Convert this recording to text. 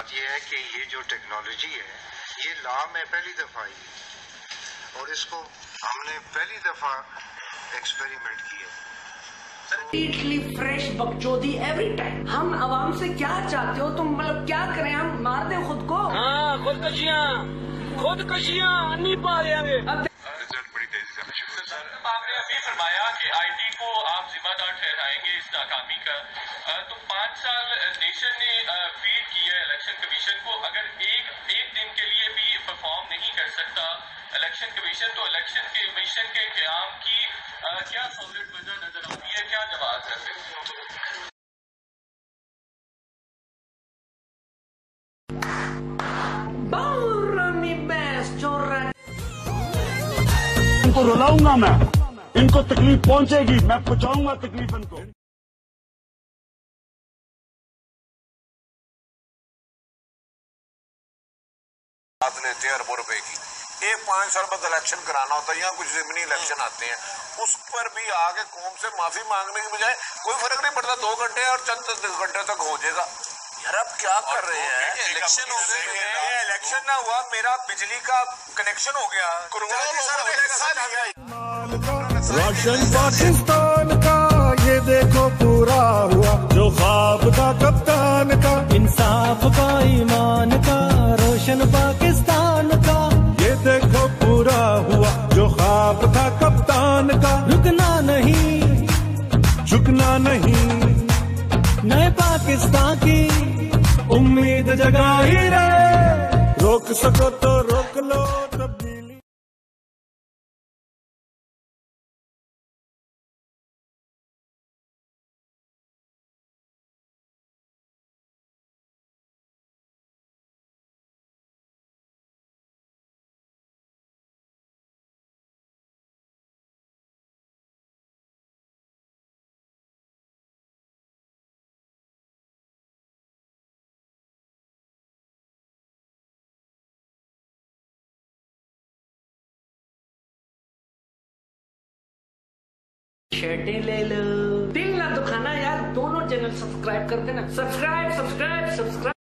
बात यह है कि ये जो टेक्नोलॉजी है ये लॉ में पहली दफ़ा आई है और इसको हमने पहली दफ़ा एक्सपेरिमेंट किया है। Completely fresh बकचोदी every time। हम आवाम से क्या चाहते हो तुम, मतलब क्या करें, हम मार दें खुद को? हाँ, खुदकशियाँ नहीं पा रहे। रिजल्ट बड़ी तेजी से आने शुरू। सर आपने अभी फरमाया कि आईटी को आप जिम्मेदार ठहराएंगे इस नाकामी का, तो 5 साल नेशन ने फीड किया है इलेक्शन कमीशन को। अगर एक दिन के लिए भी परफॉर्म नहीं कर सकता इलेक्शन कमीशन, तो इलेक्शन कमीशन के क्याम की क्या सॉलिड वजह नजर आती है, क्या जवाब है? इनको रुलाऊंगा मैं, इनको तकलीफ पहुंचेगी, मैं पहुंचाऊंगा तकलीफ इनको। आपने 13 अरब रुपए की एक 5 साल बाद इलेक्शन कराना होता है, यहाँ कुछ जमीनी इलेक्शन आते हैं, उस पर भी आगे कौम से माफी मांगने की बजाय कोई फर्क नहीं पड़ता, 2 घंटे और चंद घंटे तक हो जाएगा। यार आप क्या कर रहे हैं? इलेक्शन हो गए, इलेक्शन ना हुआ, मेरा बिजली का कनेक्शन हो गया। राशन पाकिस्तान का ये देखो पूरा हुआ, जो ख्वाब था कप्तान का, इंसाफ का, ईमान का, रोशन पाकिस्तान का ये देखो पूरा हुआ, जो ख्वाब था कप्तान का। रुकना नहीं, झुकना नहीं, नए पाकिस्तान की उम्मीद जगाई रहे। रोक सको तो रोक लो तब्दीली। शर्टें ले लो, दिल ना दुखाना यार, दोनों चैनल सब्सक्राइब करके ना, सब्सक्राइब सब्सक्राइब सब्सक्राइब।